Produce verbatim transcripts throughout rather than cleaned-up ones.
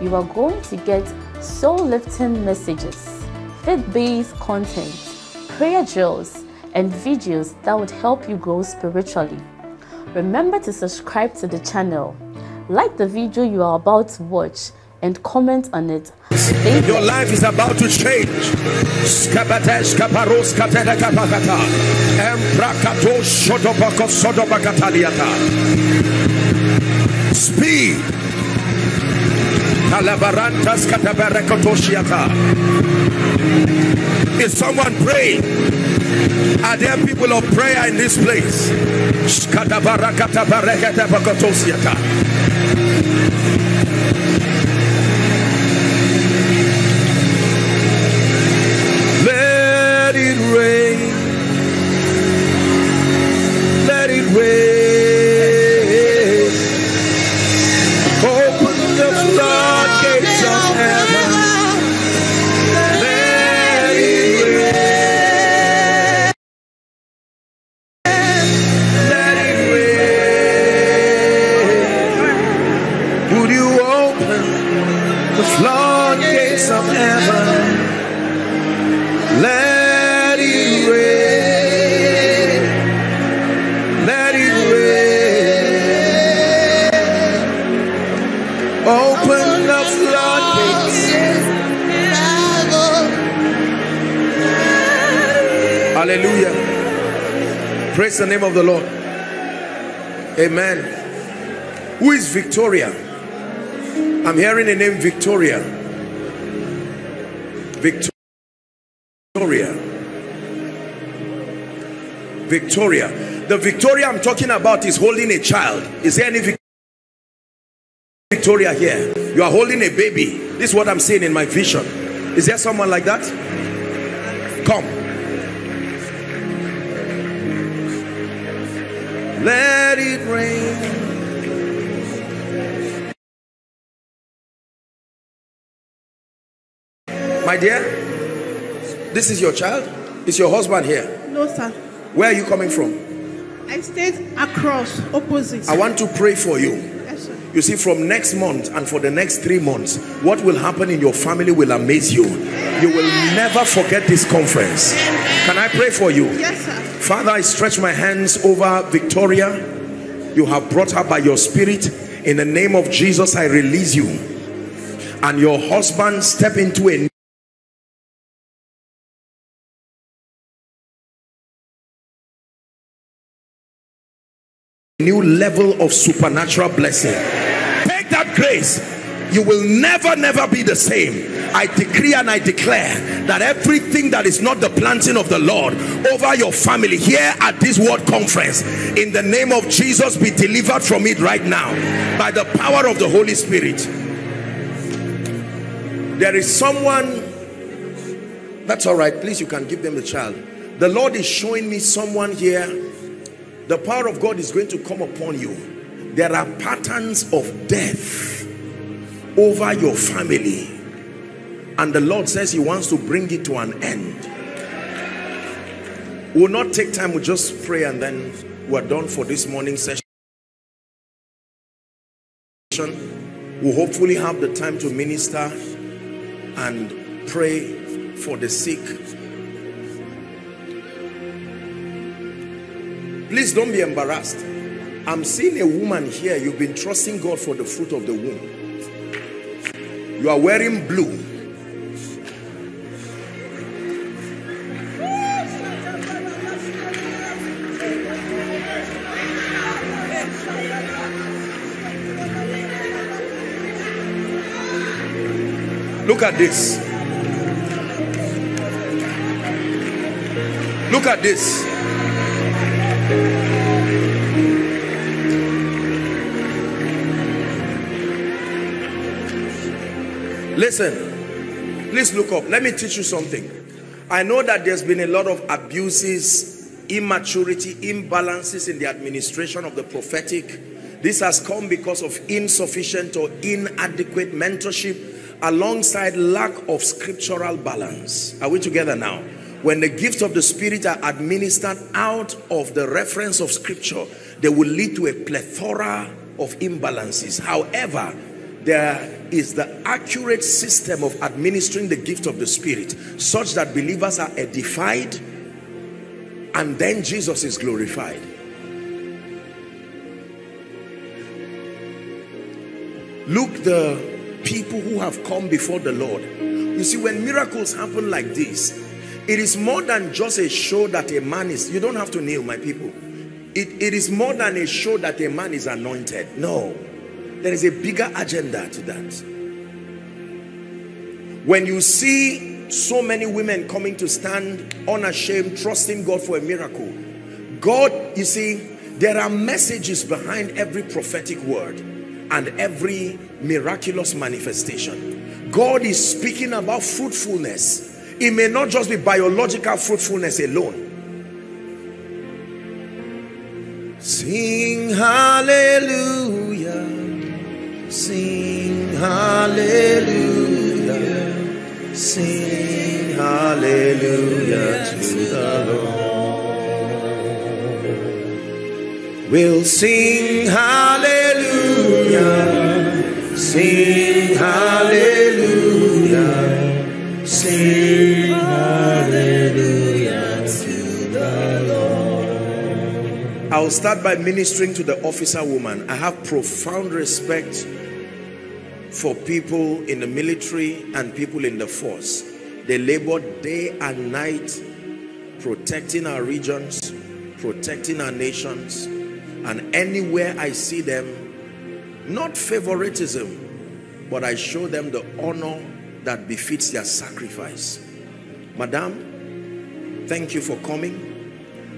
you are going to get soul-lifting messages, faith-based content, prayer drills, and videos that would help you grow spiritually. Remember to subscribe to the channel, like the video you are about to watch, and comment on it. Stay Your next. Life is about to change. Speed. Is someone praying? Are there people of prayer in this place? Let it rain. Let it rain. Open the floodgates of heaven. Let it rain. Let it rain. Would you open the floodgates of heaven? Let it rain, let it rain, open the floodgates. Hallelujah, praise the name of the Lord, amen. Who is Victoria? I'm hearing the name Victoria. Victoria. Victoria. Victoria. The Victoria I'm talking about is holding a child. Is there any Victoria here? You are holding a baby. This is what I'm saying in my vision. Is there someone like that? Come. Let it rain. My dear? This is your child? Is your husband here? No, sir. Where are you coming from? I stayed across, opposite. I want to pray for you. Yes, sir. You see, from next month and for the next three months, what will happen in your family will amaze you. You will never forget this conference. Can I pray for you? Yes, sir. Father, I stretch my hands over Victoria. You have brought her by your spirit. In the name of Jesus, I release you. And your husband step into a new level of supernatural blessing. Take that grace. You will never, never be the same. I decree and I declare that everything that is not the planting of the Lord over your family here at this word conference, in the name of Jesus, be delivered from it right now by the power of the Holy Spirit. There is someone, that's all right, please, you can give them the child. The Lord is showing me someone here. The power of God is going to come upon you. There are patterns of death over your family. And the Lord says he wants to bring it to an end. We'll not take time, we'll just pray and then we're done for this morning session. We'll hopefully have the time to minister and pray for the sick. Please don't be embarrassed. I'm seeing a woman here. You've been trusting God for the fruit of the womb. You are wearing blue. Look at this. Look at this. Listen, please look up. Let me teach you something. I know that there's been a lot of abuses, immaturity, imbalances in the administration of the prophetic. This has come because of insufficient or inadequate mentorship alongside lack of scriptural balance. Are we together now? When the gifts of the Spirit are administered out of the reference of scripture, they will lead to a plethora of imbalances. However, there are is the accurate system of administering the gift of the Spirit, such that believers are edified and then Jesus is glorified. Look, the people who have come before the Lord, you see, when miracles happen like this, it is more than just a show that a man is, you don't have to kneel, my people. It, it is more than a show that a man is anointed. No, there is a bigger agenda to that. When you see so many women coming to stand unashamed, trusting God for a miracle, God, you see, there are messages behind every prophetic word and every miraculous manifestation. God is speaking about fruitfulness. It may not just be biological fruitfulness alone. Sing hallelujah, sing hallelujah, sing hallelujah to the Lord. We'll sing hallelujah, sing hallelujah, sing. I'll start by ministering to the officer woman. I have profound respect for people in the military and people in the force. They labor day and night protecting our regions, protecting our nations, and anywhere I see them, not favoritism, but I show them the honor that befits their sacrifice. Madam, thank you for coming.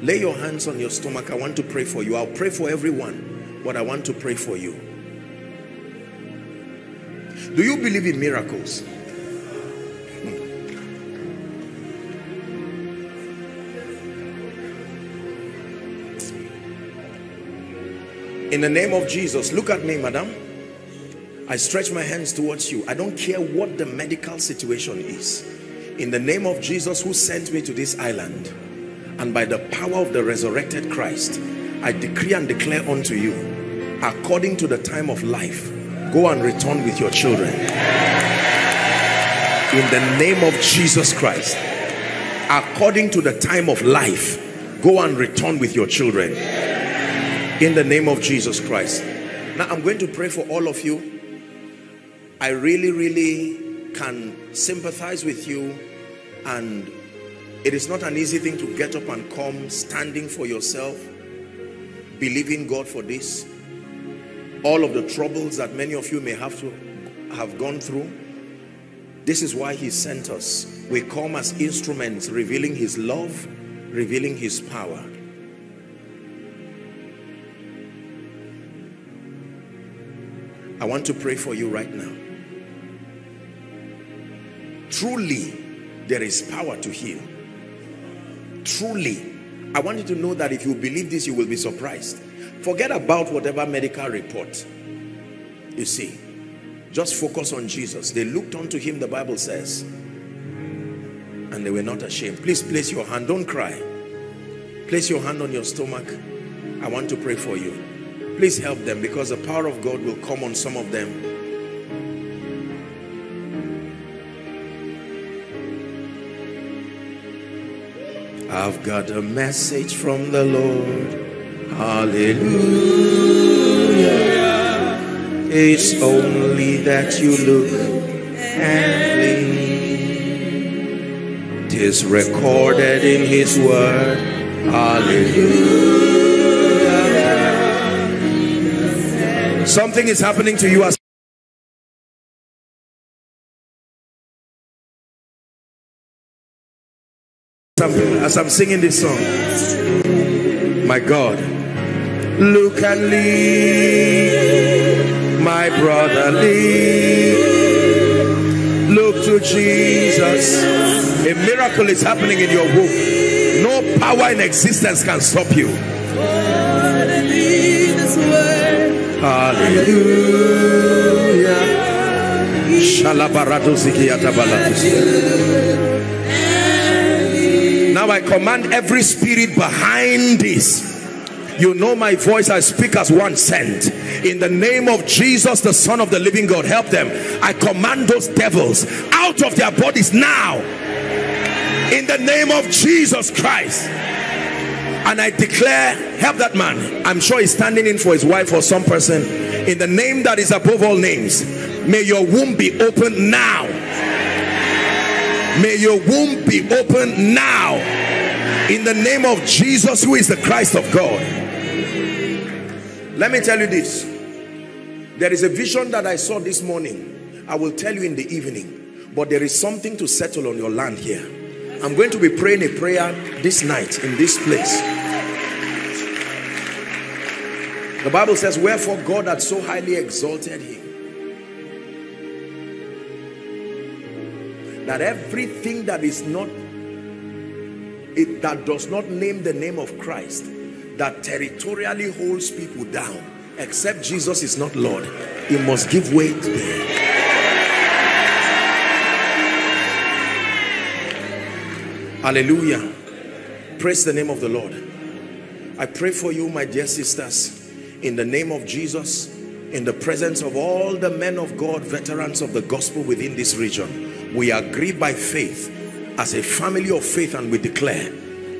Lay your hands on your stomach. I want to pray for you. I'll pray for everyone, but I want to pray for you. Do you believe in miracles? In the name of Jesus, look at me, madam. I stretch my hands towards you. I don't care what the medical situation is. In the name of Jesus, who sent me to this island, and by the power of the resurrected Christ, I decree and declare unto you, according to the time of life, go and return with your children. In the name of Jesus Christ, according to the time of life, go and return with your children. In the name of Jesus Christ. Now I'm going to pray for all of you. I really, really can sympathize with you, and it is not an easy thing to get up and come standing for yourself, believing God for this. All of the troubles that many of you may have to have gone through, this is why he sent us. We come as instruments, revealing his love, revealing his power. I want to pray for you right now. Truly, there is power to heal. Truly, I want you to know that if you believe this, you will be surprised. Forget about whatever medical report you see. Just focus on Jesus. They looked unto him, the Bible says, and they were not ashamed. Please place your hand. Don't cry. Place your hand on your stomach. I want to pray for you. Please help them, because the power of God will come on some of them. I've got a message from the Lord. Hallelujah. It's only that you look and leave. 'Tis recorded in his word. Hallelujah. Something is happening to you as As I'm singing this song. My God, look and live, my brother, live. Look to Jesus. A miracle is happening in your womb. No power in existence can stop you. Hallelujah. Now I command every spirit behind this, You know my voice. I speak as one sent. In the name of Jesus, the Son of the living God, help them. I command those devils out of their bodies now. In the name of Jesus Christ. And I declare, help that man. I'm sure he's standing in for his wife or some person. In the name that is above all names, may your womb be open now. May your womb be open now. In the name of Jesus, who is the Christ of God. Let me tell you this. There is a vision that I saw this morning. I will tell you in the evening. But there is something to settle on your land here. I'm going to be praying a prayer this night in this place. The Bible says, wherefore God hath so highly exalted him, that everything that is not, it, that does not name the name of Christ, that territorially holds people down, except Jesus is not Lord, he must give way to them. Hallelujah. Praise the name of the Lord. I pray for you, my dear sisters, in the name of Jesus, in the presence of all the men of God, veterans of the gospel within this region. We agree by faith as a family of faith, and we declare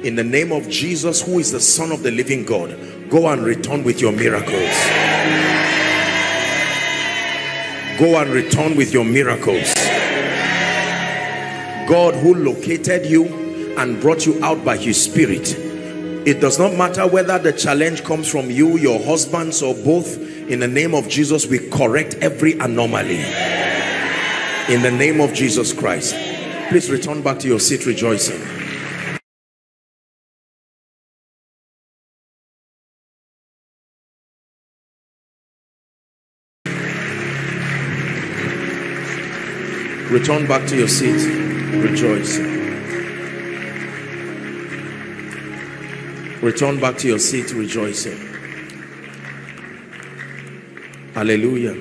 in the name of Jesus, who is the Son of the living God, go and return with your miracles. Go and return with your miracles. God who located you and brought you out by his spirit. It does not matter whether the challenge comes from you, your husbands, or both. In the name of Jesus, we correct every anomaly. In the name of Jesus Christ. Please return back to your seat rejoicing. Return back to your seat rejoicing. Return back to your seat rejoicing. Hallelujah.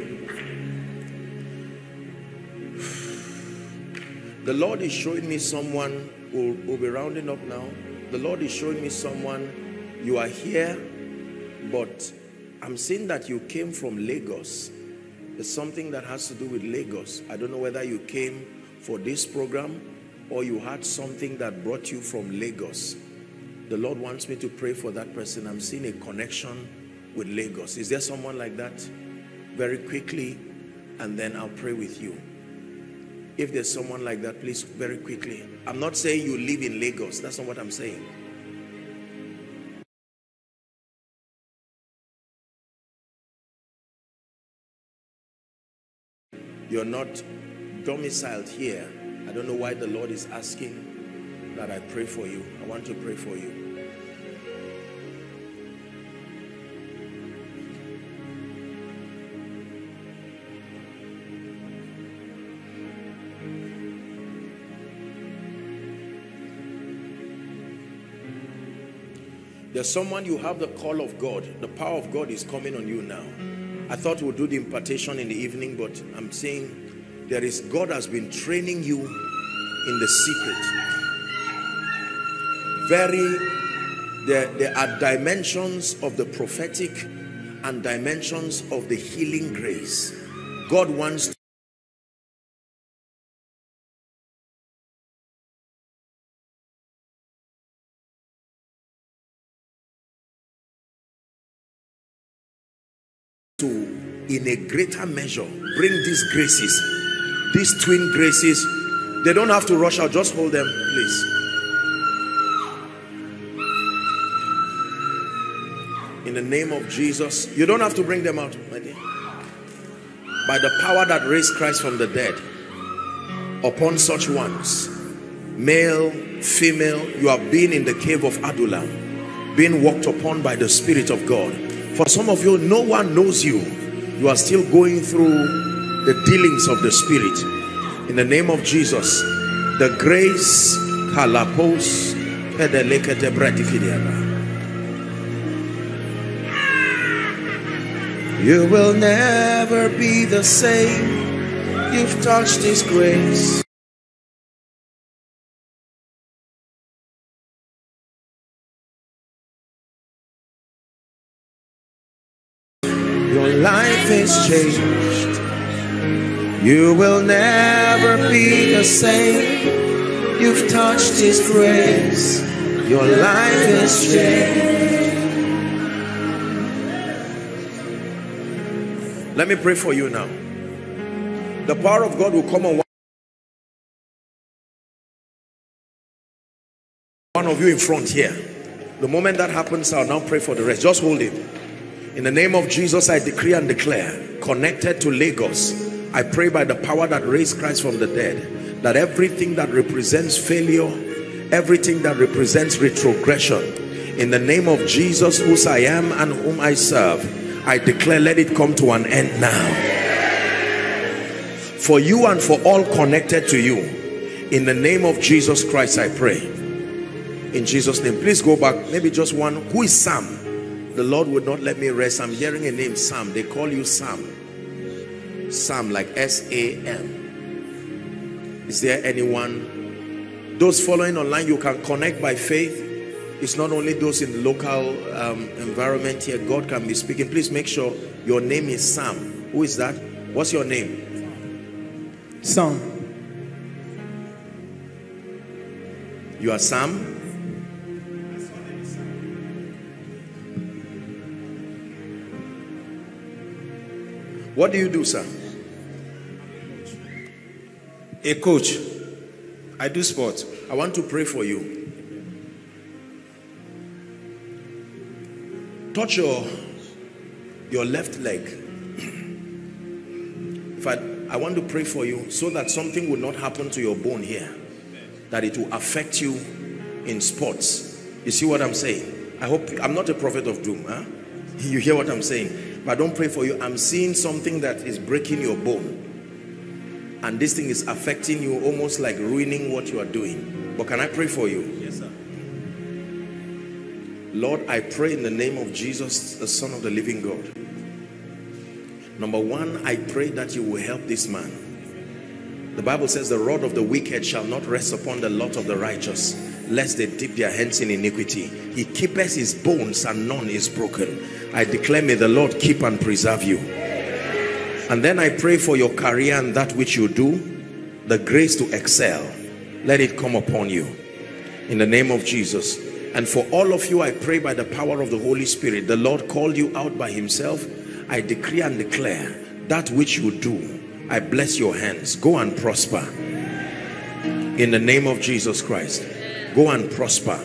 The Lord is showing me someone, we'll, we'll be rounding up now. The Lord is showing me someone, you are here, but I'm seeing that you came from Lagos. There's something that has to do with Lagos. I don't know whether you came for this program or you had something that brought you from Lagos. The Lord wants me to pray for that person. I'm seeing a connection with Lagos. Is there someone like that? Very quickly, and then I'll pray with you. If there's someone like that, please, very quickly. I'm not saying you live in Lagos. That's not what I'm saying. You're not domiciled here. I don't know why the Lord is asking that I pray for you. I want to pray for you. There's someone, you have the call of God. The power of God is coming on you now. I thought we'll do the impartation in the evening, but I'm saying there is, God has been training you in the secret. Very, there, there are dimensions of the prophetic and dimensions of the healing grace. God wants to to, in a greater measure, bring these graces, these twin graces. They don't have to rush out, just hold them, please. In the name of Jesus, you don't have to bring them out, my dear. By the power that raised Christ from the dead, upon such ones, male, female, you have been in the cave of Adullam, being walked upon by the Spirit of God. For some of you, no one knows you. You are still going through the dealings of the Spirit. In the name of Jesus, the grace, kalapos, pedelekete bratifidiana. You will never be the same. You've touched this grace. is changed. You will never be the same. You've touched His grace. Your life is changed. Let me pray for you now. The power of God will come on one of you in front here. The moment that happens, I'll now pray for the rest. Just hold him. In the name of Jesus, I decree and declare, connected to Lagos, I pray by the power that raised Christ from the dead, that everything that represents failure, everything that represents retrogression, in the name of Jesus, whose I am and whom I serve, I declare, let it come to an end now. For you and for all connected to you, in the name of Jesus Christ, I pray. In Jesus' name, please go back. Maybe just one. Who is Sam? The Lord would not let me rest. I'm hearing a name, Sam. They call you Sam. Sam, like S A M. Is there anyone? Those following online, you can connect by faith. It's not only those in the local um, environment here. God can be speaking. Please make sure your name is Sam. Who is that? What's your name? Sam. You are Sam? What do you do, sir? A coach. I do sports. I want to pray for you. Touch your your left leg. In fact, I want to pray for you so that something will not happen to your bone here, that it will affect you in sports. You see what I'm saying? I hope I'm not a prophet of doom, huh? You hear what I'm saying? But I don't pray for you. I'm seeing something that is breaking your bone, and this thing is affecting you, almost like ruining what you are doing. But can I pray for you? Yes, sir. Lord, I pray in the name of Jesus, the Son of the living God. Number one, I pray that you will help this man. The Bible says the rod of the wicked shall not rest upon the lot of the righteous, lest they dip their hands in iniquity. He keepeth his bones, and none is broken. I declare, may the Lord keep and preserve you. And then I pray for your career and that which you do, the grace to excel. Let it come upon you in the name of Jesus. And for all of you, I pray by the power of the Holy Spirit, the Lord called you out by himself. I decree and declare that which you do, I bless your hands. Go and prosper in the name of Jesus Christ. Go and prosper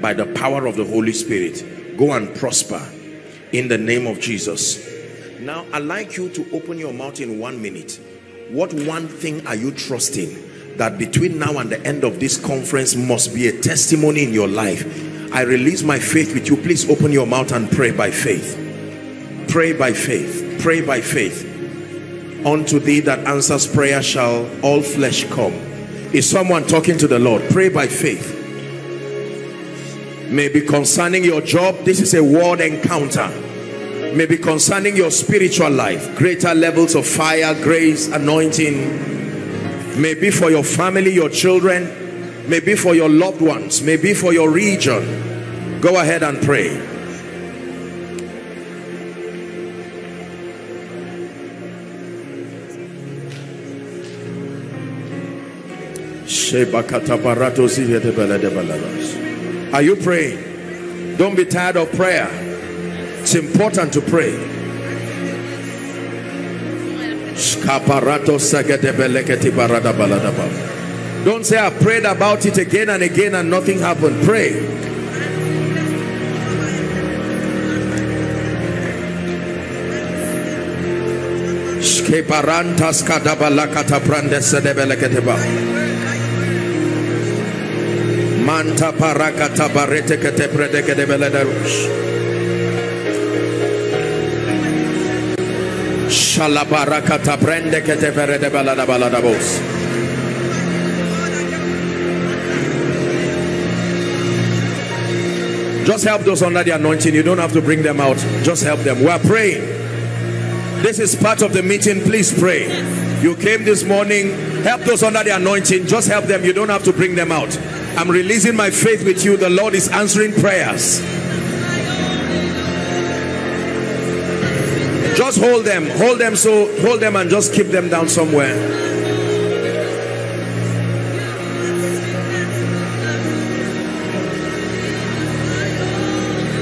by the power of the Holy Spirit. Go and prosper in the name of Jesus. Now, I'd like you to open your mouth in one minute. What one thing are you trusting that between now and the end of this conference must be a testimony in your life? I release my faith with you. Please open your mouth and pray by faith. Pray by faith. Pray by faith. Unto thee that answers prayer shall all flesh come. Is someone talking to the Lord? Pray by faith. Maybe concerning your job, this is a word encounter. Maybe concerning your spiritual life, greater levels of fire, grace, anointing. Maybe for your family, your children. Maybe for your loved ones. Maybe for your region. Go ahead and pray. Are you praying? Don't be tired of prayer. It's important to pray. Don't say I prayed about it again and again and nothing happened. Pray. Manta parakata barete kete predeke de beledarush. Shala parakata brende kete verede balada balada bos. Just help those under the anointing. You don't have to bring them out. Just help them. We are praying. This is part of the meeting. Please pray. You came this morning. Help those under the anointing. Just help them. You don't have to bring them out. I'm releasing my faith with you. The Lord is answering prayers. Just hold them, hold them, so hold them and just keep them down somewhere.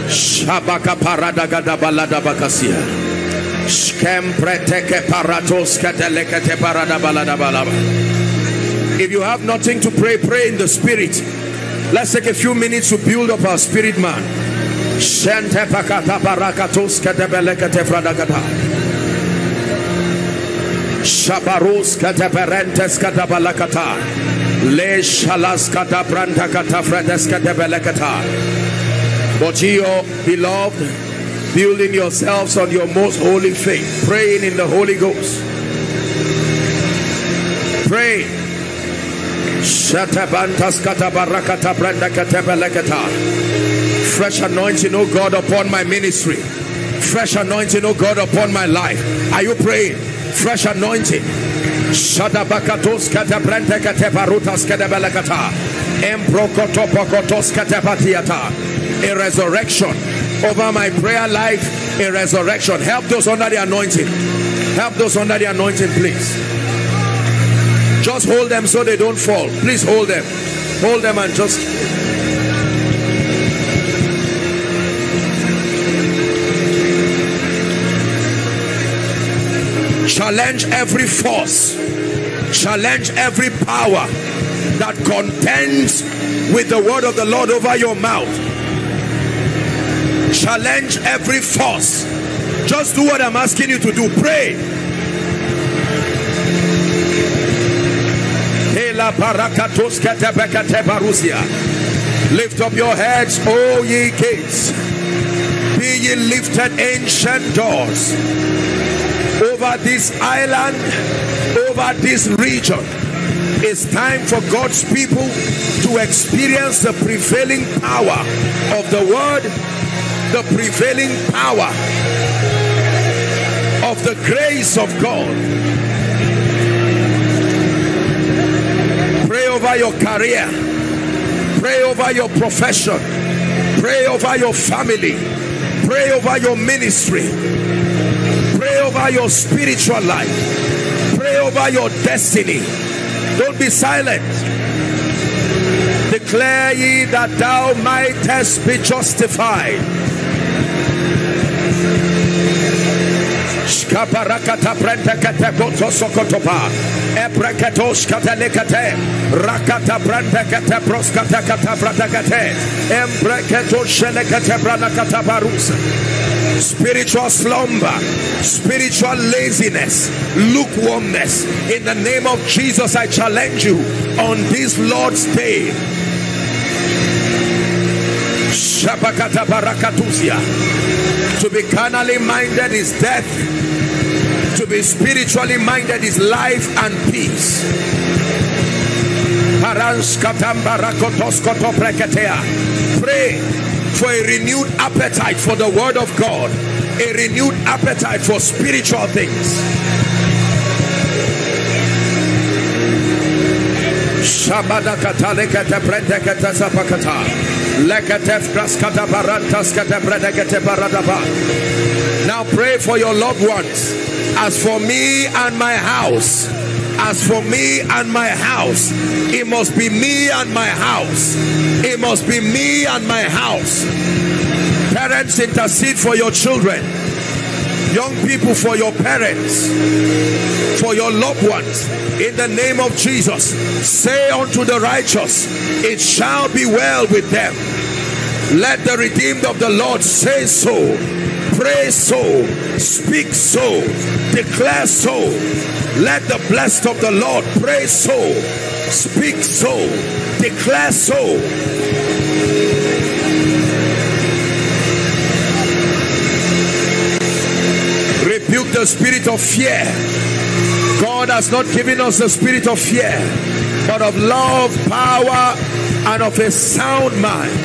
Shabaka paradagada balada bakasia. Shkempreteke paratos katelekete parada balada balaba. If you have nothing to pray, pray in the spirit. Let's take a few minutes to build up our spirit man. But ye, beloved, building yourselves on your most holy faith, praying in the Holy Ghost. Pray. Fresh anointing, oh God, upon my ministry. Fresh anointing, oh God, upon my life. Are you praying? Fresh anointing. A resurrection over my prayer life. A resurrection. Help those under the anointing. Help those under the anointing, please. Just hold them so they don't fall. Please hold them. Hold them and just... Challenge every force, challenge every power that contends with the word of the Lord over your mouth. Challenge every force. Just do what I'm asking you to do. Pray. Lift up your heads, O ye gates. Be ye lifted, ancient doors. Over this island, over this region, it's time for God's people to experience the prevailing power of the word, the prevailing power of the grace of God. Pray over your career, pray over your profession, pray over your family, pray over your ministry. Pray over your spiritual life. Pray over your destiny. Don't be silent. Declare ye that thou mightest be justified. Spiritual slumber, spiritual laziness, lukewarmness. In the name of Jesus, I challenge you on this Lord's day. To be carnally minded is death. To be spiritually minded is life and peace. Pray for a renewed appetite for the word of God, a renewed appetite for spiritual things. Now pray for your loved ones. As for me and my house, as for me and my house, it must be me and my house. It must be me and my house. Parents, intercede for your children. Young people, for your parents, for your loved ones. In the name of Jesus, say unto the righteous, it shall be well with them. Let the redeemed of the Lord say so. Pray so, speak so, declare so. Let the blessed of the Lord pray so, speak so, declare so. Rebuke the spirit of fear. God has not given us the spirit of fear, but of love, power, and of a sound mind.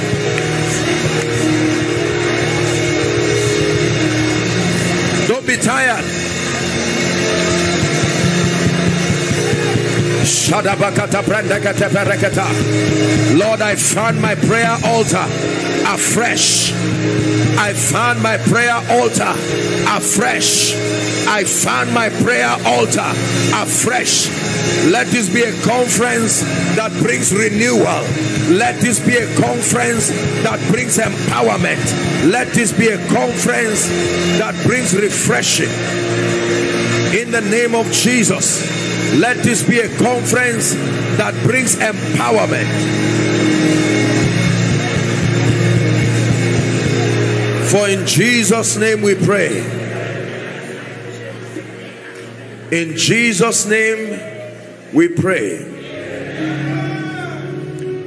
Don't be tired. Lord, I found my prayer altar. afresh. I found my prayer altar afresh. I found my prayer altar afresh. Let this be a conference that brings renewal. Let this be a conference that brings empowerment. Let this be a conference that brings refreshing. In the name of Jesus, let this be a conference that brings empowerment. For in Jesus' name we pray. In Jesus' name we pray.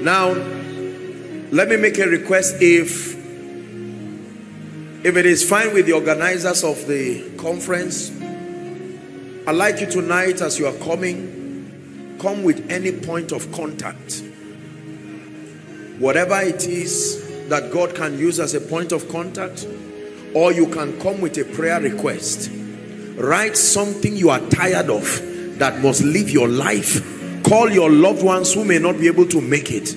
Now, let me make a request. If if it is fine with the organizers of the conference, I'd like you tonight, as you are coming, come with any point of contact. Whatever it is that God can use as a point of contact, or you can come with a prayer request. Write something you are tired of that must live your life. Call your loved ones who may not be able to make it.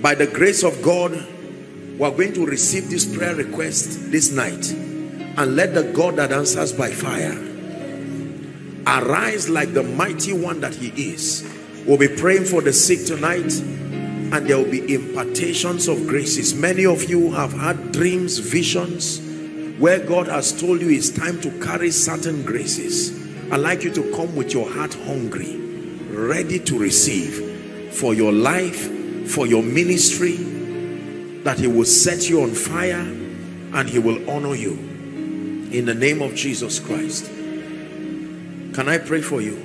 By the grace of God, we are going to receive this prayer request this night. And let the God that answers by fire arise like the mighty one that he is. We'll be praying for the sick tonight, and there will be impartations of graces. Many of you have had dreams, visions where God has told you it's time to carry certain graces. I'd like you to come with your heart hungry, ready to receive for your life, for your ministry, that he will set you on fire and he will honor you in the name of Jesus Christ. Can I pray for you?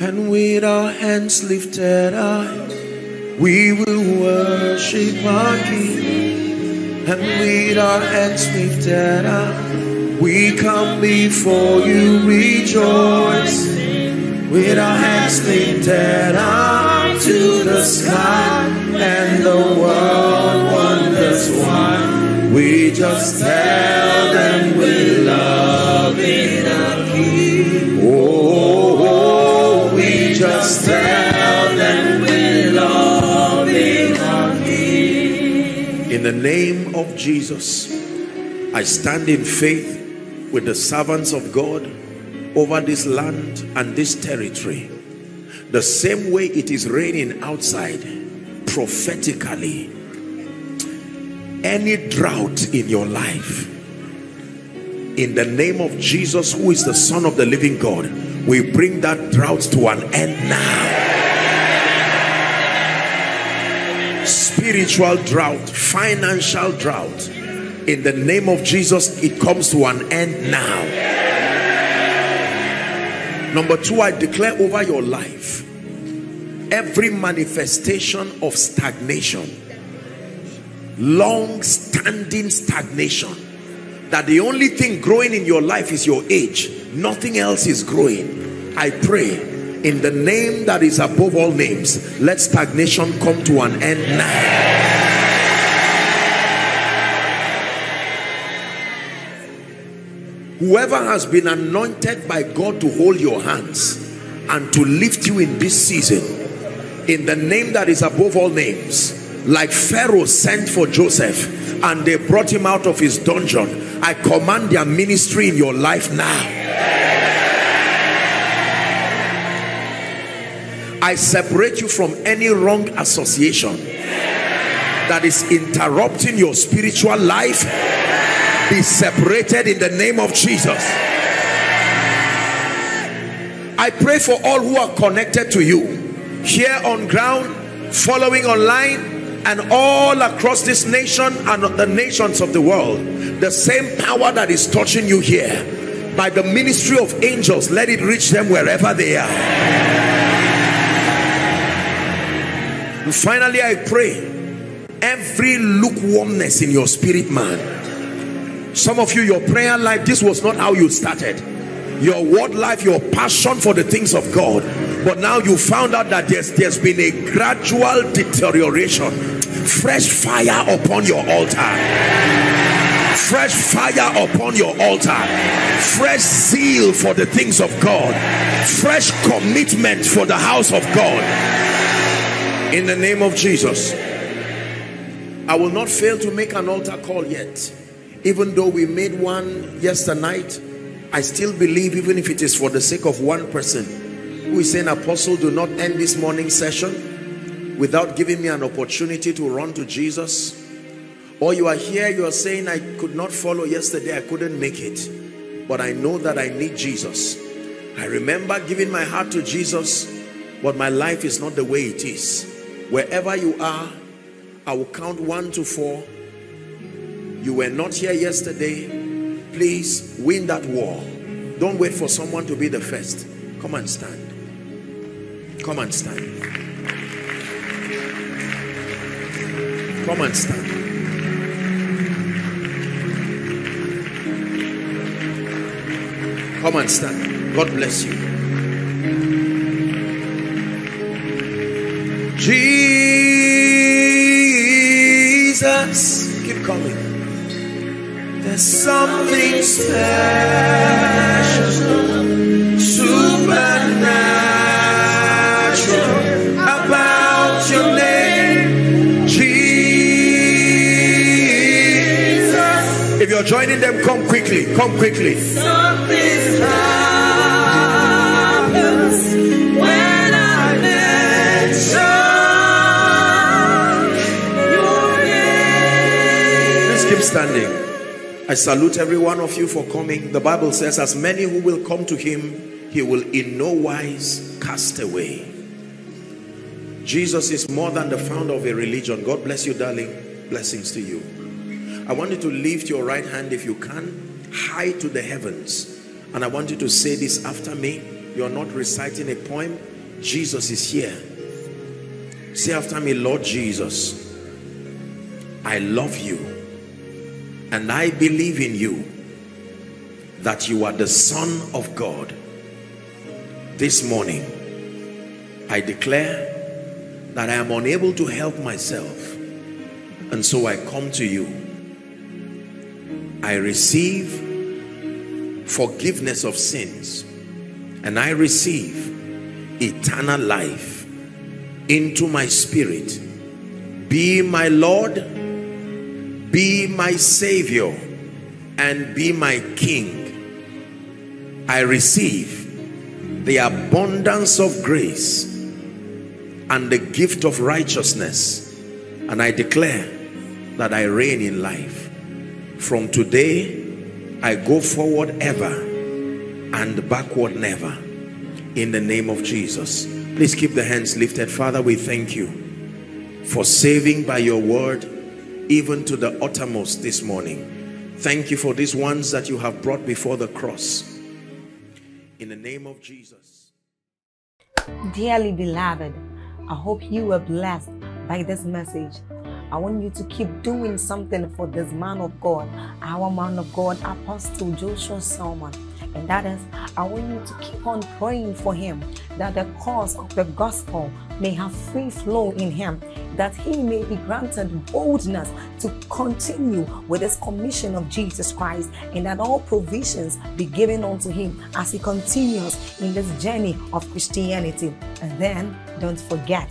And with our hands lifted high, we will worship our King. And with our hands lifted high, we come before you rejoicing. With our hands lifted high to the sky, and the world wonders why. We just tell them we love. Oh, we just tell them we love him. In the name of Jesus, I stand in faith with the servants of God over this land and this territory. The same way it is raining outside, prophetically, any drought in your life, in the name of Jesus, who is the Son of the living God, we bring that drought to an end now. Spiritual drought, financial drought, in the name of Jesus, it comes to an end now. Number two, I declare over your life, every manifestation of stagnation, long-standing stagnation, that the only thing growing in your life is your age. Nothing else is growing. I pray in the name that is above all names, let stagnation come to an end now. Whoever has been anointed by God to hold your hands and to lift you in this season, in the name that is above all names, like Pharaoh sent for Joseph and they brought him out of his dungeon, I command their ministry in your life now. I separate you from any wrong association that is interrupting your spiritual life. Be separated in the name of Jesus. I pray for all who are connected to you, here on ground, following online, and all across this nation and the nations of the world. The same power that is touching you here, by the ministry of angels, let it reach them wherever they are. And finally, I pray every lukewarmness in your spirit man. Some of you, your prayer life, this was not how you started. Your word life, your passion for the things of God, but now you found out that there's, there's been a gradual deterioration. Fresh fire upon your altar. Fresh fire upon your altar. Fresh zeal for the things of God. Fresh commitment for the house of God. In the name of Jesus. I will not fail to make an altar call yet. Even though we made one yesterday night, I still believe, even if it is for the sake of one person who is saying, Apostle, do not end this morning session without giving me an opportunity to run to Jesus. Or you are here, you are saying, I could not follow yesterday, I couldn't make it, but I know that I need Jesus. I remember giving my heart to Jesus, but my life is not the way it is. Wherever you are, I will count one to four. You were not here yesterday. Please win that war. Don't wait for someone to be the first. Come and stand. Come and stand. Come and stand. Come and stand. God bless you. Jesus, keep coming. There's something special, supernatural about your name, Jesus. If you're joining them, come quickly, come quickly. Something happens when I mention your name. Let's keep standing. I salute every one of you for coming. The Bible says, as many who will come to him, he will in no wise cast away. Jesus is more than the founder of a religion. God bless you, darling. Blessings to you. I want you to lift your right hand if you can, high to the heavens. And I want you to say this after me. You're not reciting a poem. Jesus is here. Say after me, Lord Jesus, I love you. And I believe in you, that you are the Son of God. This morning, I declare that I am unable to help myself, and so I come to you. I receive forgiveness of sins, and I receive eternal life into my spirit. Be my Lord, be my Savior, and be my King. I receive the abundance of grace and the gift of righteousness, and I declare that I reign in life. From today, I go forward ever and backward never, in the name of Jesus. Please keep the hands lifted. Father, we thank you for saving by your word, even to the uttermost this morning. Thank you for these ones that you have brought before the cross. In the name of Jesus. Dearly beloved, I hope you were blessed by this message. I want you to keep doing something for this man of God, our man of God, Apostle Joshua Selman. And that is, I want you to keep on praying for him, that the cause of the gospel may have free flow in him, that he may be granted boldness to continue with his commission of Jesus Christ, and that all provisions be given unto him as he continues in this journey of Christianity. And then don't forget